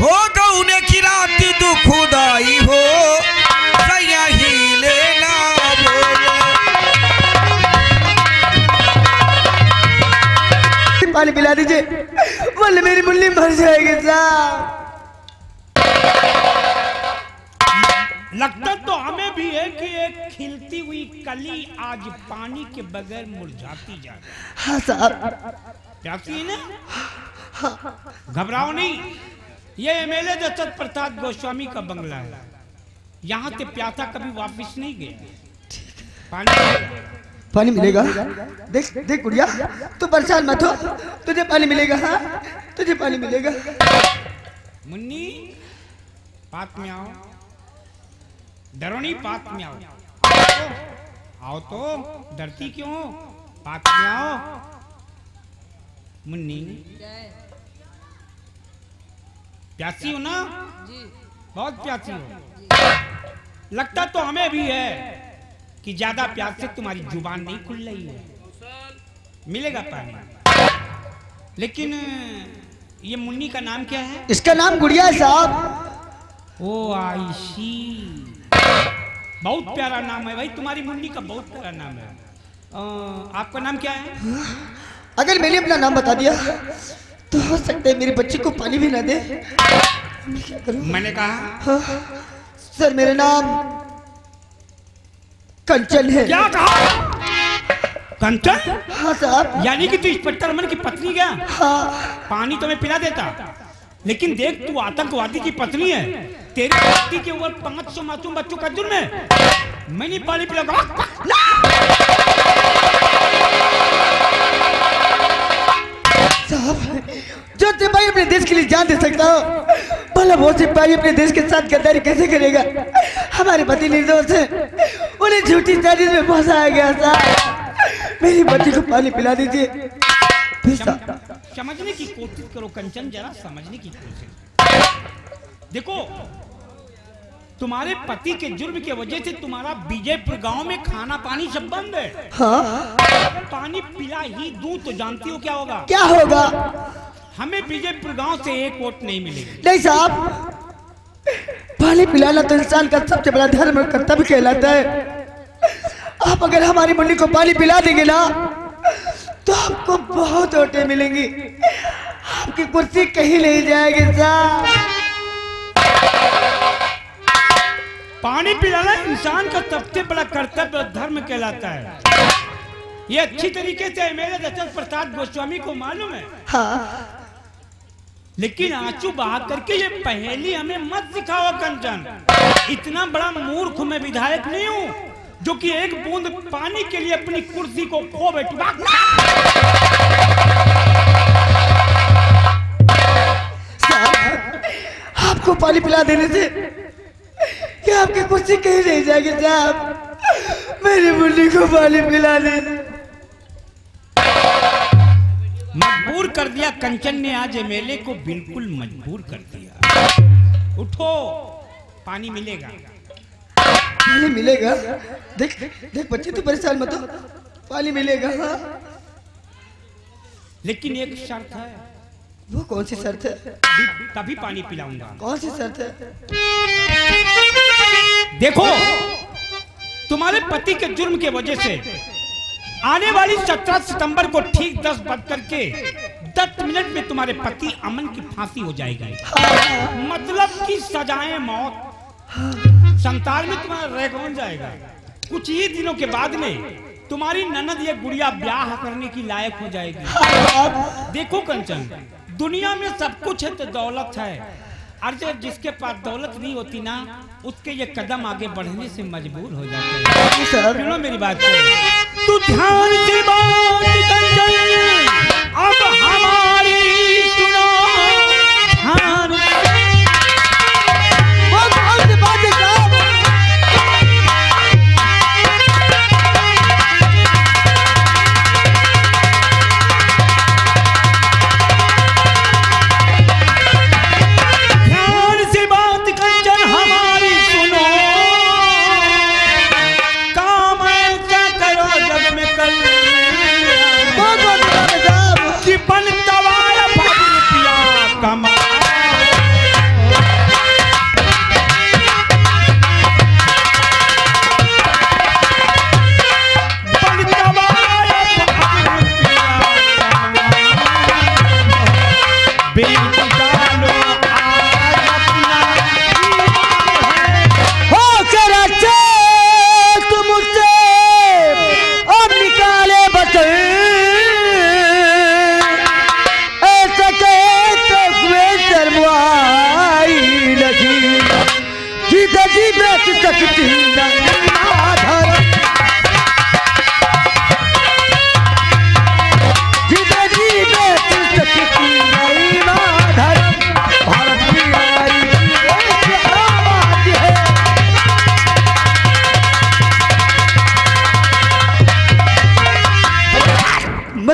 हो गौने की रात दुख उदाई हो सैया ही लेना बोले पानी पिला दीजिए बोले मेरी मुन्नी मर जाएगी साहब। लगता तो हमें भी है कि एक खिलती हुई कली आज पानी के बगैर मुरझाती जा रही। हाँ साहब घबराओ नहीं, ये एमएलए दशरथ प्रसाद गोस्वामी का बंगला है, यहाँ से प्यासा कभी वापस नहीं गया। पानी मिलेगा, देख देख गुड़िया तू परेशान मत हो, तुझे पानी मिलेगा। हाँ तुझे पानी मिलेगा। मुन्नी पास में आओ, डरोनी पास में आओ, आओ तो डरती क्यों, पास में आओ। मुन्नी प्यासी हो ना? बहुत प्यासी हो। लगता तो हमें भी है कि ज्यादा प्यास से तुम्हारी जुबान नहीं खुल रही है। मिलेगा पानी। लेकिन ये मुन्नी का नाम क्या है? इसका नाम गुड़िया है साहब। ओ आईसी बहुत प्यारा नाम है भाई, तुम्हारी मुन्नी का बहुत प्यारा नाम है। आपका नाम क्या है? अगर मैंने अपना नाम बता दिया तो हो सकता है मेरे बच्चे को पानी भी ना दे। मैंने कहा सर मेरा नाम कंचन है। क्या कहा? कंचन? हाँ साहब। यानी कि तू इंस्पेक्टर अमन की पत्नी क्या? हाँ। पानी तो मैं पिला देता, लेकिन देख तू आतंकवादी की पत्नी है, तेरी पत्नी के ऊपर 500 मासूम बच्चों का जुर्म है। मैंने पानी साहब, जो सिपाही अपने देश के लिए जान दे सकता हो भला वो सिपाही अपने देश के साथ गद्दारी कैसे करेगा। हमारे पति निर्दोष से उन्हें झूठी साजिश में फंसाया गया साहब। मेरी बच्ची को पानी पिला दीजिए। समझने की कोशिश करो कंचन, जरा समझने की कोशिश। देखो तुम्हारे पति के जुर्म की वजह से तुम्हारा बीजेपुर गांव में खाना पानी सब बंद है। हाँ? पानी पिला ही दूं तो जानती हो क्या होगा? क्या होगा? हमें बीजेपुर गांव से एक वोट नहीं मिलेगी। नहीं साहब, पानी पिलाना तो इंसान का सबसे बड़ा धर्म और कर्तव्य कहलाता है। आप अगर हमारी मुन्नी को पानी पिला देंगे ना तो आपको बहुत वोटें मिलेंगी, आपकी कुर्सी कहीं नहीं जाएगी साहब। पानी पिलाना इंसान का सबसे बड़ा कर्तव्य और धर्म कहलाता है। ये अच्छी तरीके से मेरे दशरथ प्रसाद गोस्वामी को मालूम है। हाँ। लेकिन आंसू बहा करके ये पहेली हमें मत सिखाओ कंचन। इतना बड़ा मूर्ख मैं विधायक नहीं हूँ जो कि एक बूंद पानी के लिए अपनी कुर्सी को खो बैठूंगा। आपको पानी पिला देने से आपकी कुर्सी कहीं नहीं जाएगी साहब। मेरी मुन्नी को पानी पिला दे। मजबूर कर दिया कंचन ने, आज एमएलए को बिल्कुल मजबूर कर दिया। उठो पानी मिलेगा, पानी मिलेगा। देख देख बच्चे तू परेशान मत हो, पानी मिलेगा। हाँ। लेकिन एक शर्त है। वो कौन सी शर्त है? तभी पानी पिलाऊंगा। कौन सी शर्त है? देखो तुम्हारे पति के जुर्म के वजह से आने वाली 17 सितंबर को ठीक 10:10 में तुम्हारे पति अमन की फांसी हो जाएगी। मतलब कि सजाएं मौत। संसार में तुम्हारा रह कौन जाएगा। कुछ ही दिनों के बाद में तुम्हारी ननद ये गुड़िया ब्याह करने की लायक हो जाएगी। देखो कंचन, दुनिया में सब कुछ है तो दौलत है, अर्जुन जिसके पास दौलत नहीं होती ना उसके ये कदम आगे बढ़ने से मजबूर हो जाते हैं। सुनो मेरी बात तू ध्यान से बात कंचन। अब हमारी सुनो ध्यान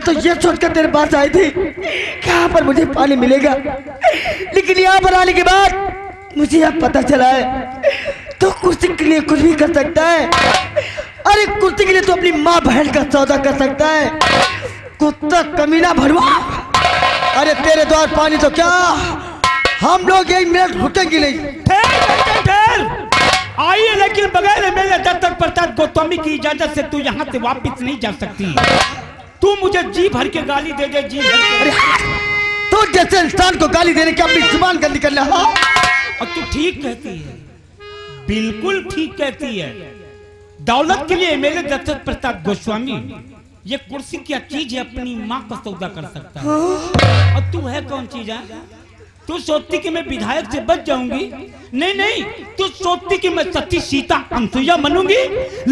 तो ये सोचकर तेरे पास आई थी कि यहाँ पर मुझे पानी मिलेगा, लेकिन यहाँ पर आने के बाद मुझे यहाँ पता चला है तो कुर्सी के लिए कुछ भी कर सकता है। अरे कुर्सी के लिए तो अपनी माँ बहन का सौदा कर सकता है, कुत्ता कमीना भरवा। अरे तेरे द्वार पानी तो क्या, हम लोग एक मिनट रुकेंगे नहीं। आई है लेकिन बगैर मेरे दत्तक प्रसाद गोस्वामी की इजाजत से तू यहाँ से वापिस नहीं जा सकती। तू मुझे जी भर के गाली दे दे, जी भर के। तो जैसे इंसान को गाली देने का अपनी जुबान का निकलना। और तू ठीक कहती है, बिल्कुल ठीक कहती है। दौलत के लिए मेरे दशरथ प्रसाद गोस्वामी ये कुर्सी क्या चीज है, अपनी माँ का सौदा कर सकता है। और तू है कौन चीज है? तू सोचती कि मैं विधायक से बच जाऊंगी? नहीं, तू सोचती कि मैं सती सीता अनुसुईया बनूंगी,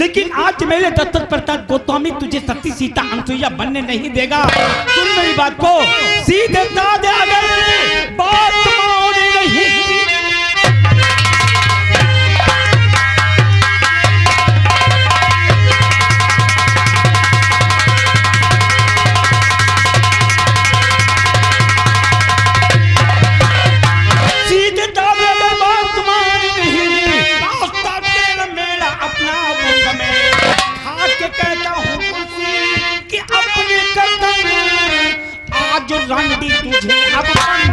लेकिन आज मेरे दशरथ प्रसाद गोस्वामी तुझे सती सीता अनुसुईया बनने नहीं देगा। सुन मेरी बात को, सीधे साधे अगर बात होनी नहीं। आज रंडी तुझे अब कंचन,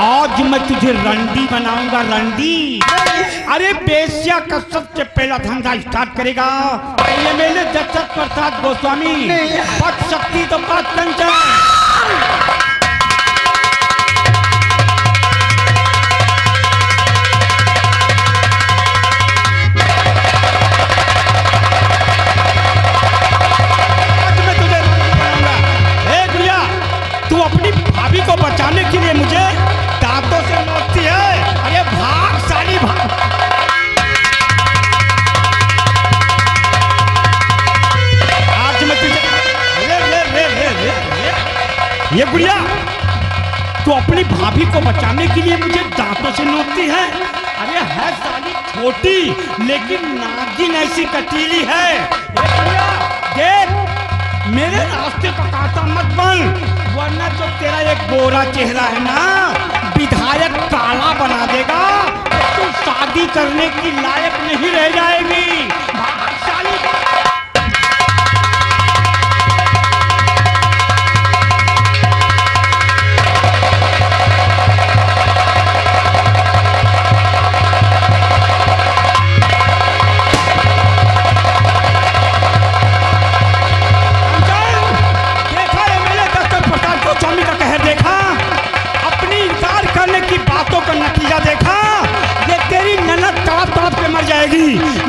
आज मैं तुझे रंडी बनाऊंगा, रंडी। अरे बेश्या का सबसे पहला धंधा स्टार्ट करेगा पहले मेरे दशरथ प्रसाद गोस्वामी। पट सकती तो पट कंचन। को बचाने के लिए मुझे दांतों से मारती है। अरे भाग साली भाग। आज मैं तुझे ये गुड़िया, तू अपनी भाभी को बचाने के लिए मुझे दांतों से नोकती है। अरे है साली छोटी लेकिन नागिन ऐसी कटीली है। देख मेरे रास्ते का कांटा मत बन, वरना जो तेरा एक गोरा चेहरा है ना, विधायक काला बना देगा, तू शादी करने की लायक नहीं रह जाएगी।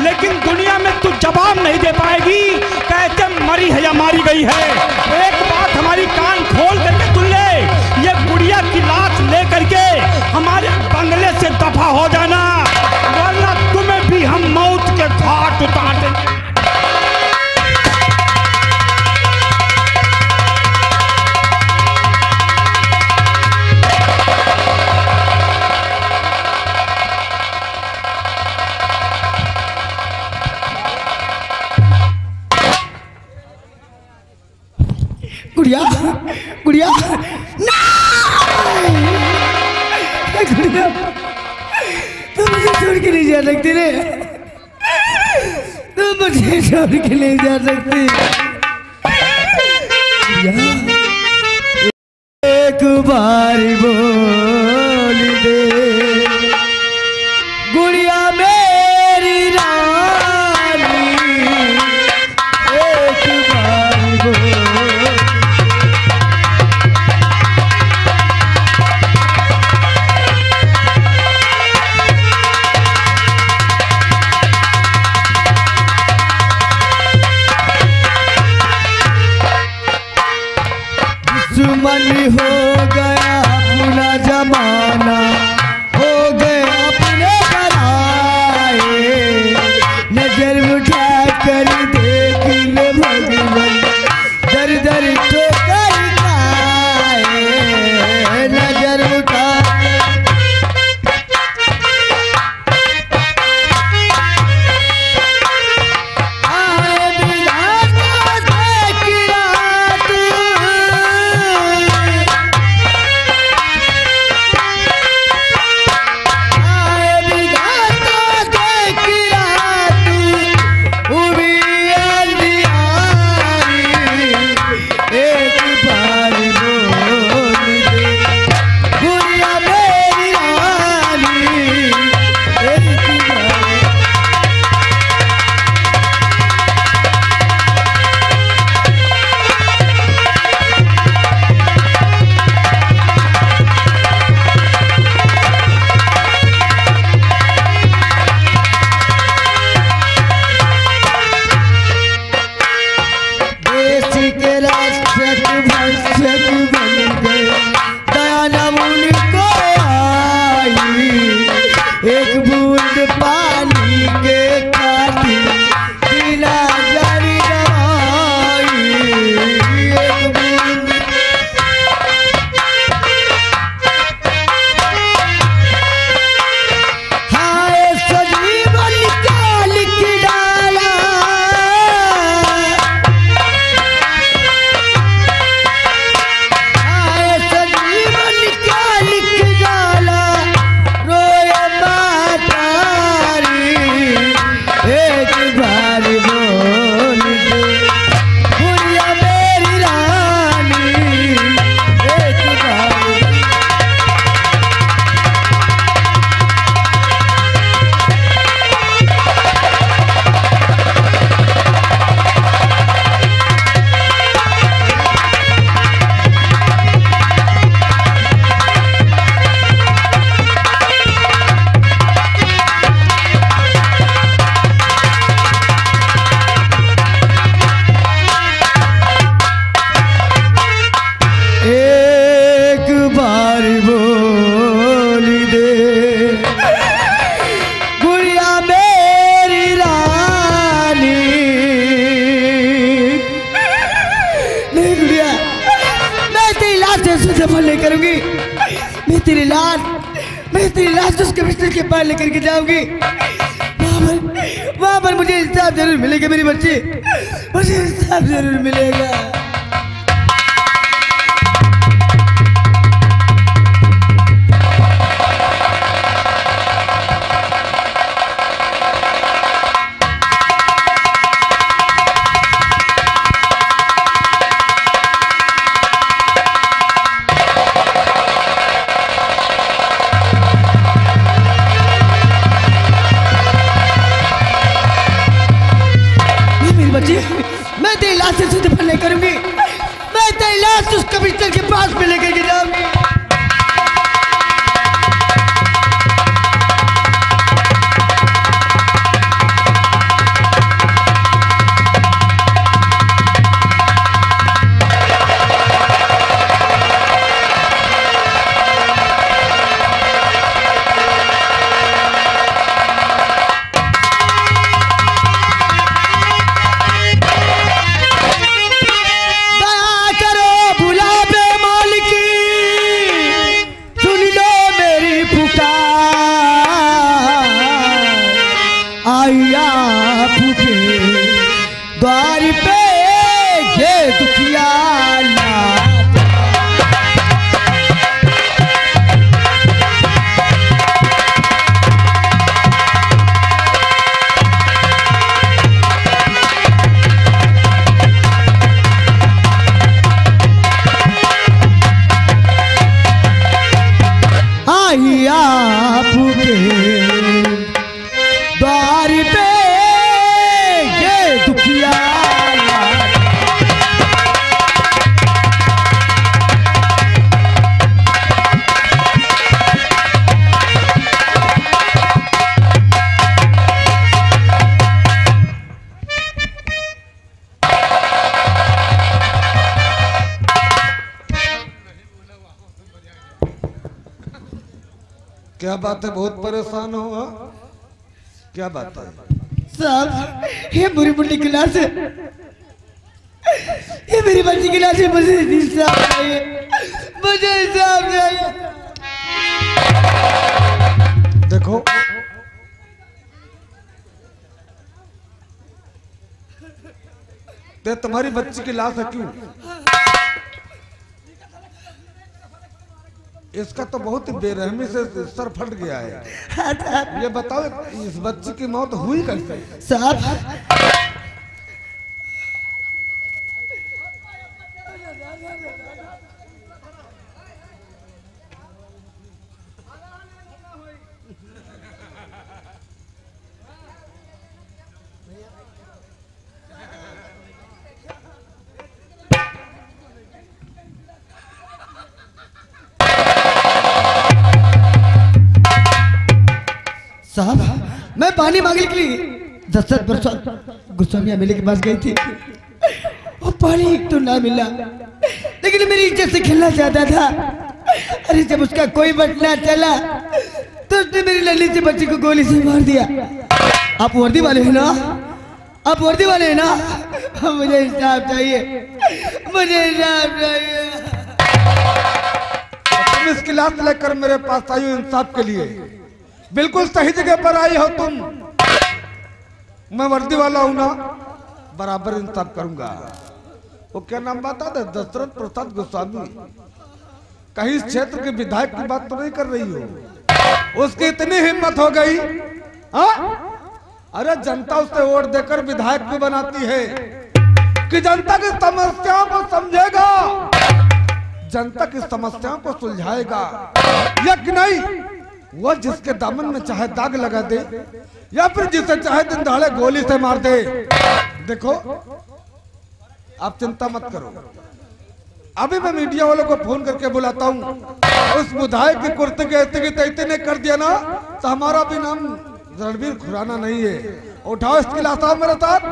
लेकिन दुनिया में तू जवाब नहीं दे पाएगी, कहते मरी है या मारी गई है। एक बात हमारी कान खोल करके सुन ले, ये गुड़िया की लाश ले करके हमारे बंगले से दफा हो जाना, वरना तुम्हें भी हम मौत के घाट उतार देंगे। गुड़िया ना गुड़िया, तुम मुझे छोड़ के नहीं जा सकती रे, तुम मुझे छोड़ के नहीं जा सकती। एक बार बोल दे गुड़िया मेरी रानी, एक बार बोल। द्वार पे ये दुखिया क्या बात है, बहुत परेशान हो? क्या बात है साहब? ये बुरी बुरी क्लास है, ये मेरी बच्ची क्लास है, मुझे इंसाफ चाहिए, मुझे इंसाफ चाहिए। देखो ते तुम्हारी बच्ची की लाश है क्यों? इसका तो बहुत बेरहमी से सर फट गया है। ये बताओ इस बच्ची की मौत हुई कैसे? साहब मैं पानी मांगने के लिए दशरथ प्रसाद गोस्वामी मेले के पास गई थी और पानी तो ना मिला, लेकिन मेरी इज्जत से खेलना चाहता था। अरे जब उसका कोई बटना चला तो उसने मेरी लल्ली से बच्ची को गोली से मार दिया। आप वर्दी वाले हैं ना? आप वर्दी वाले हैं ना? मुझे इंसाफ चाहिए, मुझे इंसाफ चाहिए। तुम इसकी लात लेकर मेरे पास आई हो इंसाफ के लिए, बिल्कुल सही जगह पर आई हो तुम। मैं वर्दी वाला हूं ना, बराबर इंसाफ करूंगा। वो क्या नाम बता दे, दशरथ प्रसाद गोस्वामी, कहीं क्षेत्र के विधायक की बात तो नहीं कर रही हो? उसकी इतनी हिम्मत हो गई हा? अरे जनता उसे वोट देकर विधायक क्यों बनाती है कि जनता की समस्याओं को समझेगा, जनता की समस्याओं को सुलझाएगा। यक नहीं वो जिसके दामन में चाहे दाग लगा दे या फिर जिसे चाहे दिन दहाड़े गोली से मार दे। देखो आप चिंता मत करो, अभी मैं मीडिया वालों को फोन करके बुलाता हूँ। उस विधायक की कुर्ते के ऐसे ने कर दिया ना तो हमारा भी नाम रणवीर खुराना नहीं है। उठाओ इसकी लाश मेरे साथ।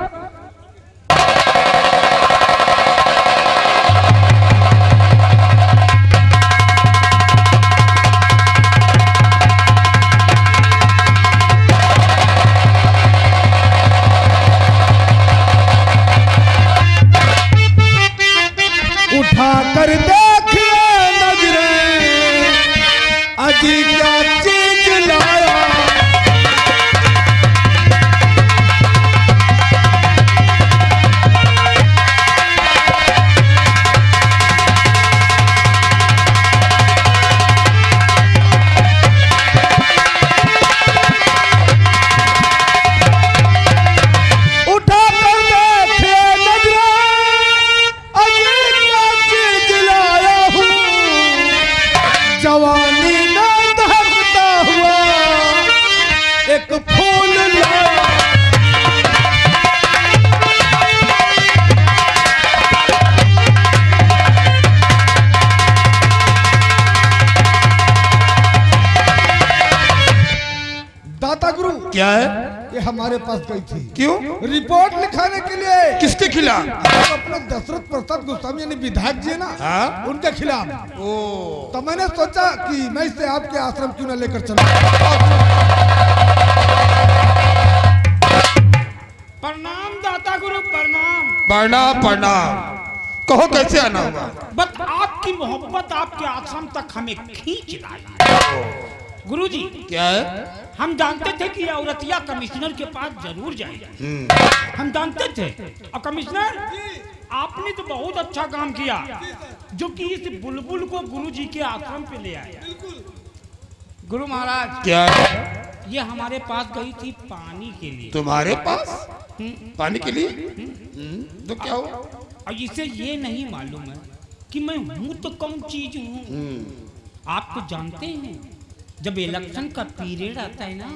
क्या है ये हमारे पास गई थी क्यों? रिपोर्ट लिखाने के लिए। किसके खिलाफ? अपना दशरथ प्रसाद गोस्वामी यानी विधायक जी ना, उनके खिलाफ। ओ तो मैंने सोचा कि मैं इसे आपके आश्रम क्यों ना लेकर चलूं। प्रणाम दाता गुरु, प्रणाम। प्रणाम प्रणाम। कहो कैसे आना होगा? बस आपकी मोहब्बत आपके आश्रम तक हमें खींच लाई। गुरुजी क्या है? हम जानते थे कि औरतिया कमिश्नर के पास जरूर जाएगा, हम जानते थे। और कमिश्नर आपने तो बहुत अच्छा काम किया जो कि इस बुलबुल को गुरुजी के आश्रम पे ले आया। गुरु महाराज क्या है? ये हमारे पास गई थी पानी के लिए। तुम्हारे पास पानी के लिए? तो क्या हो? और इसे ये नहीं मालूम है कि मैं हूँ तो कौन चीज हूँ। आप तो जानते हैं जब इलेक्शन का पीरियड आता है ना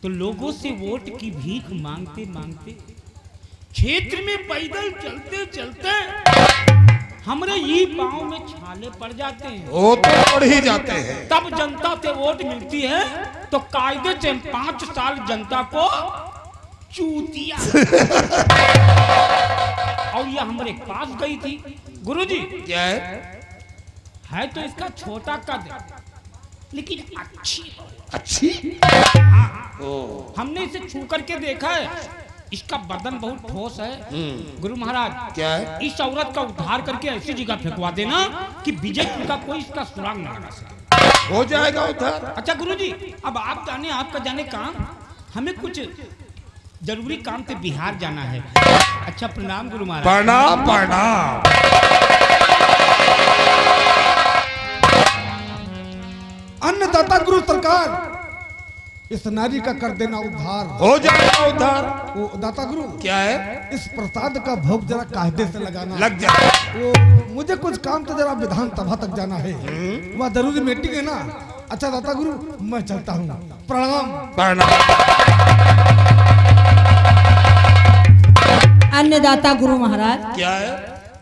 तो लोगों से वोट की भीख मांगते मांगते क्षेत्र में पैदल चलते चलते हमारे ये पांव में छाले पड़ जाते हैं। वो तो पड़ ही जाते हैं। तब जनता से वोट मिलती है तो कायदे से 5 साल जनता को चूतिया। और ये हमारे पास गई थी। गुरुजी क्या है? है तो इसका छोटा कद, लेकिन अच्छी हमने इसे छू करके देखा है, इसका बदन बहुत ठोस है। गुरु महाराज क्या है, इस औरत का उद्धार करके ऐसी जगह फेंकवा देना कि बीजेपुर का कोई इसका सुराग न लगा सके, हो जाएगा उद्धार। अच्छा गुरुजी, अब आप जाने आपका जाने काम, हमें कुछ जरूरी काम से बिहार जाना है। अच्छा प्रणाम गुरु महाराज। प्रणाम प्रणाम। अन्नदाता गुरु सरकार, इस नारी का कर देना उद्धार, हो जाएगा उद्धार। वो दाता गुरु क्या है, इस प्रसाद का भोग जरा कायदे से लगाना, लग जाए। वो मुझे कुछ काम तो जरा विधान सभा तक जाना है, वहाँ जरूरी मीटिंग है ना। अच्छा दाता गुरु मैं चलता हूँ, प्रणाम प्रणाम। अन्नदाता गुरु महाराज क्या है,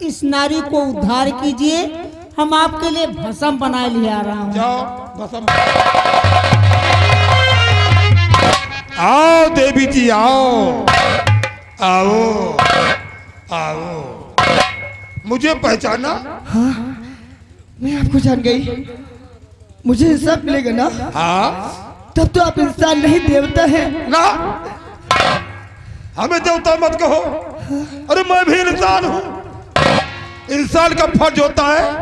इस नारी को उद्धार कीजिए, हम आपके लिए भस्म बनाए ले आ रहा हूँ। आओ देवी जी, आओ आओ आओ। मुझे पहचाना? हाँ मैं आपको जान गई, मुझे सब मिलेगा ना? हाँ तब तो आप इंसान नहीं देवता हैं ना। हमें देवता मत कहो, अरे मैं भी इंसान हूँ। इंसान का फर्ज होता है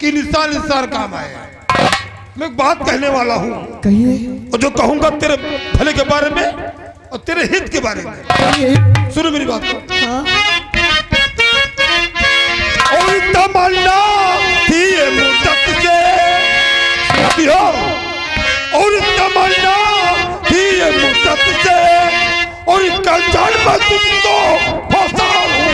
कि इंसान इंसान काम आए। मैं एक बात कहने वाला हूँ, और जो कहूँगा तेरे भले के बारे में और तेरे हित के बारे में। सुनो मेरी बात को। और तमन्ना थी मुझसे सुनती हो, और तमन्ना थी मुझसे, और कंचन में तुमको फंसा हूँ।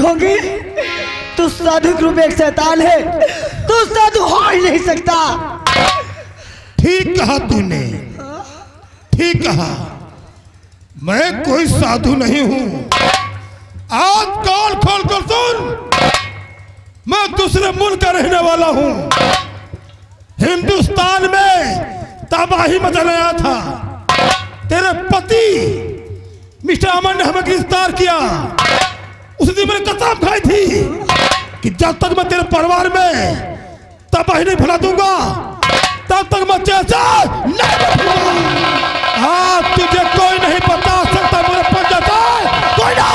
होगी तो साधु ग्रुप एक शैतान है, तो साधु हो ही नहीं सकता। ठीक कहा तूने, ठीक कहा। मैं कोई साधु नहीं हूं। आज कान खोल कर सुन, मैं दूसरे मुल्क का रहने वाला हूं। हिंदुस्तान में तबाही मचाया था, तेरे पति मिस्टर अमन ने हमें गिरफ्तार किया। उस दिन मैंने कसम खाई थी कि जब तक मैं तेरे परिवार में तबाही नहीं फैला दूंगा, तब तक मैं जैसा नहीं बचूंगा। हाँ तुझे कोई नहीं बता सकता मेरे पर जाता कोई ना।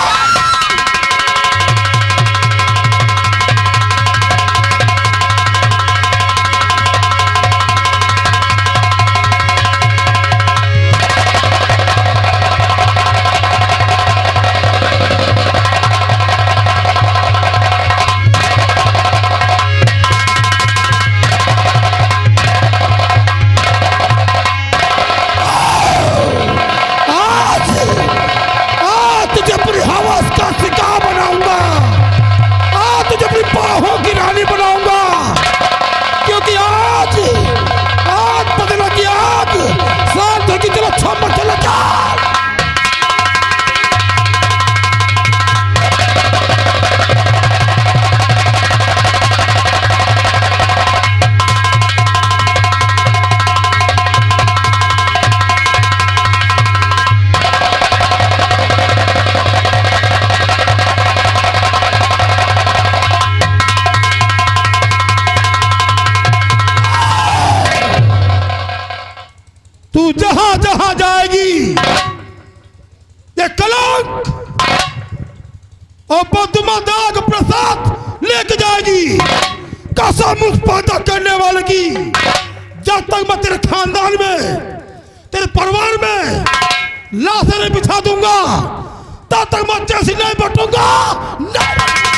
के कलंक और बदमा दाग प्रसाद लेके जाएगी। कसम उस पैदा करने वाले की, जब तक मैं तेरे खानदान में, तेरे परिवार में लाशें बिछा दूंगा तब तक मैं जैसी नहीं बटूंगा।